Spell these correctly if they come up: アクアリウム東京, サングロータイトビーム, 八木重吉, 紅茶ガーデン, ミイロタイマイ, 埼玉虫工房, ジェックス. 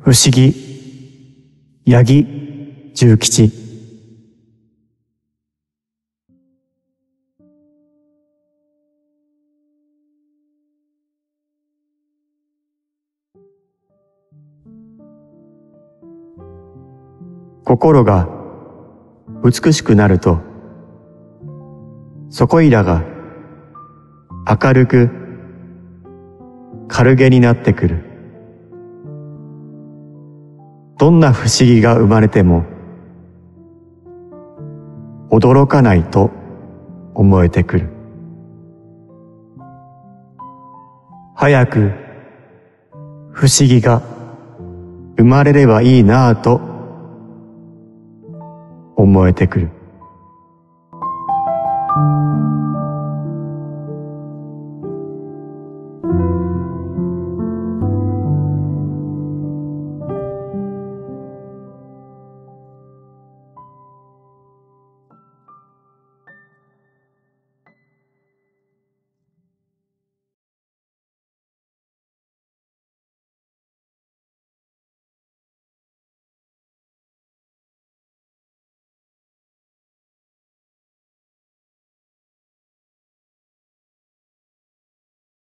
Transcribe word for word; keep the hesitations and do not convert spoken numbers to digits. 不思議、八木重吉。心が美しくなると、そこいらが明るく軽げになってくる。どんな不思議が生まれても驚かないと思えてくる。早く不思議が生まれればいいなぁと思えてくる。